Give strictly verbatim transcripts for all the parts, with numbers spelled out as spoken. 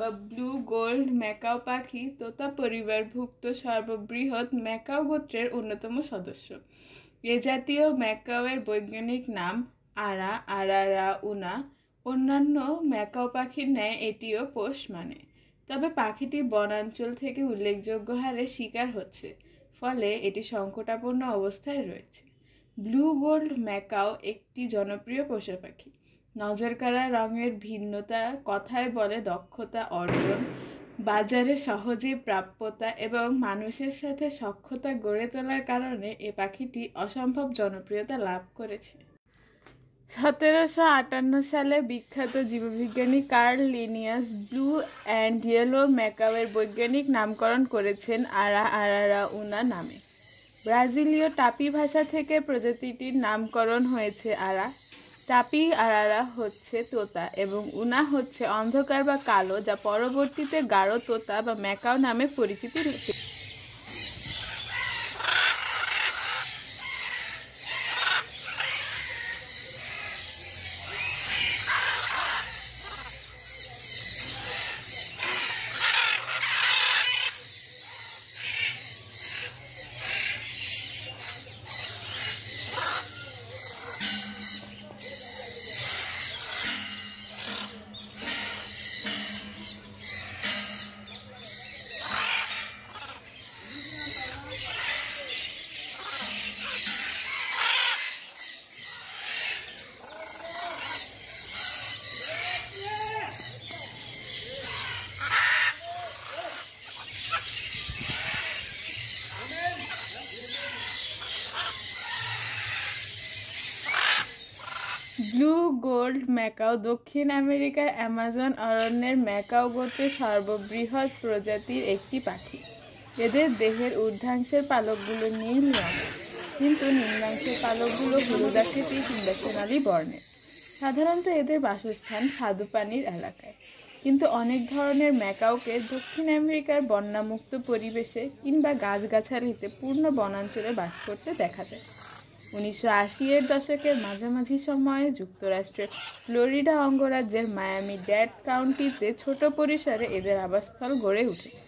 বা blue gold macaw পাখি তোতা পরিবারভুক্ত সর্ববৃহৎ ম্যাকাও গোত্রের অন্যতম সদস্য। এ জাতীয় ম্যাকাওয়ের বৈজ্ঞানিক নাম আরা, আরারা উনা। অন্যান্য ম্যাকাও পাখির ন্যায় এটিও পোষ মানে, তবে পাখিটি বনাঞ্চল থেকে উল্লেখযোগ্য হারে শিকার হচ্ছে, ফলে এটি সংকটাপন্ন অবস্থায় রয়েছে। ব্লু গোল্ড ম্যাকাও একটি জনপ্রিয় পোষা পাখি। নজরকাড়া রঙের ভিন্নতা, কথায় বলে দক্ষতা অর্জন, বাজারে সহজে প্রাপ্যতা এবং মানুষের সাথে সখ্যতা গড়ে তোলার কারণে এ পাখিটি অসম্ভব জনপ্রিয়তা লাভ করেছে। সতেরোশো আটান্ন সালে বিখ্যাত জীববিজ্ঞানী Carl Linnaeus blue and yellow ম্যাকাওয়ের বৈজ্ঞানিক নামকরণ করেছেন আরা, আরারা উনা নামে। ব্রাজিলীয় টাপি ভাষা থেকে প্রজাতিটির নামকরণ হয়েছে আরা। টাপি আরারা হচ্ছে তোতা এবং উনা হচ্ছে অন্ধকার বা কালো, যা পরবর্তীতে গাঢ় তোতা বা ম্যাকাও নামে পরিচিতি পেয়েছে। ব্লু গোল্ড ম্যাকাও দক্ষিণ আমেরিকার অ্যামাজন অরণ্যের ম্যাকাও গোত্রের সর্ববৃহৎ প্রজাতির একটি পাখি। এদের দেহের ঊর্ধ্বাংশের পালকগুলো নীল রঙের, কিন্তু নিম্নাংশের পালকগুলো হলুদাকৃতি কিংবা সোনালী বর্ণের। সাধারণত এদের বাসস্থান স্বাদুপানির এলাকায়, কিন্তু অনেক ধরনের ম্যাকাওকে দক্ষিণ আমেরিকার বন্যামুক্ত পরিবেশে কিংবা গাছগাছালিতে পূর্ণ বনাঞ্চলে বাস করতে দেখা যায়। উনিশশো আশি এর দশকের মাঝামাঝি সময়ে যুক্তরাষ্ট্রের ফ্লোরিডা অঙ্গরাজ্যের মায়ামি ডেড কাউন্টিতে ছোট পরিসরে এদের আবাসস্থল গড়ে উঠেছে।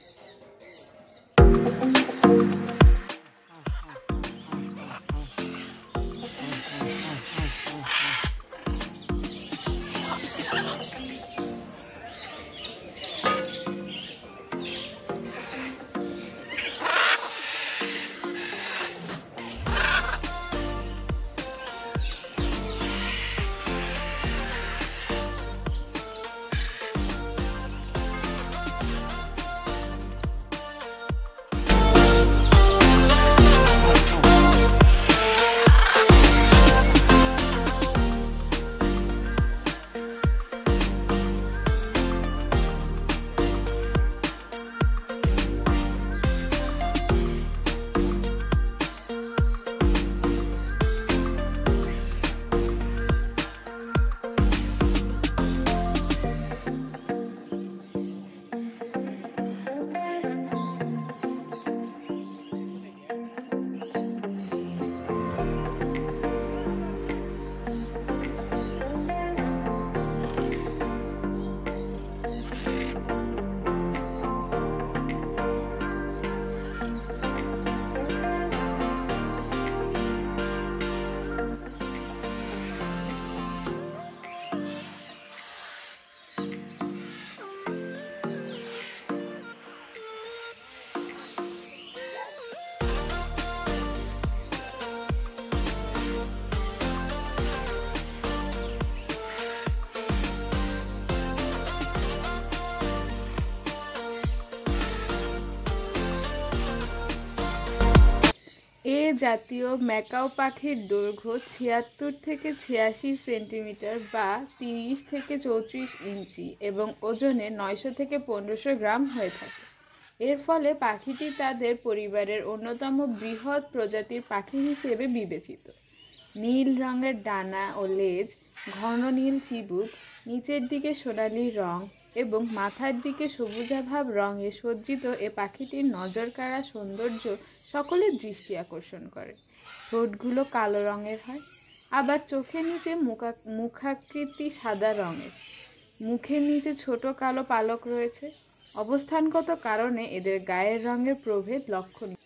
এ জাতীয় ম্যাকাও পাখির দৈর্ঘ্য ছিয়াত্তর থেকে ছিয়াশি সেন্টিমিটার বা তিরিশ থেকে চৌত্রিশ ইঞ্চি এবং ওজনে নয়শো থেকে পনেরোশো গ্রাম হয়ে থাকে। এর ফলে পাখিটি তাদের পরিবারের অন্যতম বৃহৎ প্রজাতির পাখি হিসেবে বিবেচিত। নীল রঙের ডানা ও লেজ, ঘন নীল চিবুক, নিচের দিকে সোনালি রং এবং মাথার দিকে সবুজাভাব রঙে সজ্জিত এ পাখিটির নজরকাড়া সৌন্দর্য সকলের দৃষ্টি আকর্ষণ করে। ঠোঁটগুলো কালো রঙের হয়, আবার চোখের নিচে মুখা মুখাকৃতি সাদা রঙের। মুখের নিচে ছোট কালো পালক রয়েছে। অবস্থানগত কারণে এদের গায়ের রঙের প্রভেদ লক্ষণীয়।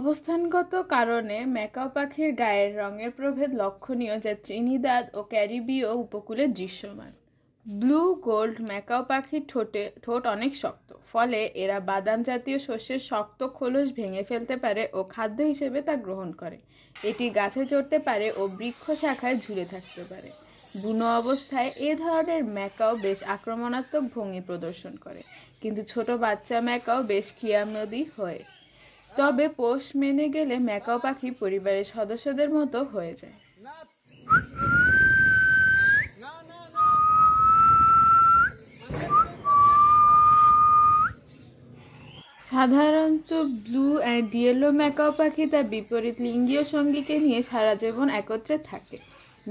অবস্থানগত কারণে ম্যাকাও পাখির গায়ের রঙের প্রভেদ লক্ষণীয়, যা ত্রিনিদাদ ও ক্যারিবীয় উপকূলে দৃশ্যমান। ব্লু গোল্ড ম্যাকাও পাখির ঠোঁটে ঠোঁট অনেক শক্ত, ফলে এরা বাদাম জাতীয় শস্যের শক্ত খোলস ভেঙে ফেলতে পারে ও খাদ্য হিসেবে তা গ্রহণ করে। এটি গাছে চড়তে পারে ও বৃক্ষ শাখায় ঝুলে থাকতে পারে। বুনো অবস্থায় এ ধরনের ম্যাকাও বেশ আক্রমণাত্মক ভঙ্গি প্রদর্শন করে, কিন্তু ছোট বাচ্চা ম্যাকাও বেশ ক্রিয়ামদী হয়। তবে পোষ মেনে গেলে ম্যাকাও পাখি পরিবারের সদস্যদের মতো হয়ে যায়। সাধারণত ব্লু অ্যান্ড ইয়েলো ম্যাকাও পাখি তার বিপরীত লিঙ্গীয় সঙ্গীকে নিয়ে সারা জীবন একত্রে থাকে।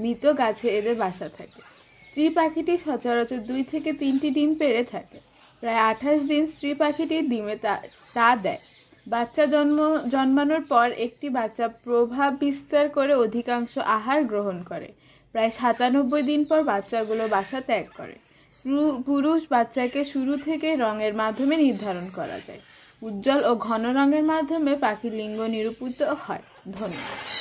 মৃত গাছে এদের বাসা থাকে। স্ত্রী পাখিটি সচরাচর দুই থেকে তিনটি ডিম পেড়ে থাকে। প্রায় আঠাশ দিন স্ত্রী পাখিটির ডিমে তা তা দেয়। বাচ্চা জন্ম জন্মানোর পর একটি বাচ্চা প্রভাব বিস্তার করে অধিকাংশ আহার গ্রহণ করে। প্রায় সাতানব্বই দিন পর বাচ্চাগুলো বাসা ত্যাগ করে। পুরুষ বাচ্চাকে শুরু থেকে রঙের মাধ্যমে নির্ধারণ করা যায়। উজ্জ্বল ও ঘন রঙের মাধ্যমে পাখির লিঙ্গ নিরূপিত হয়। ধন্যবাদ।